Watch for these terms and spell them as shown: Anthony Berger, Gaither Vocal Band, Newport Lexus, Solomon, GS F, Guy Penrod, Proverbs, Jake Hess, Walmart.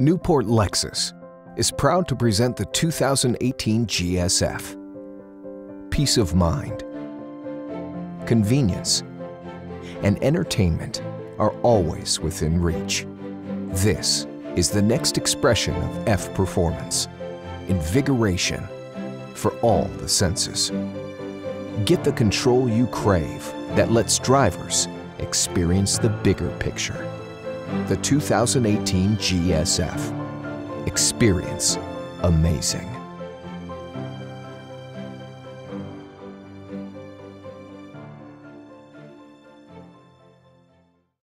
Newport Lexus is proud to present the 2018 GS F. Peace of mind, convenience, and entertainment are always within reach. This is the next expression of F performance, invigoration for all the senses. Get the control you crave that lets drivers experience the bigger picture. The 2018 GS F. Experience amazing.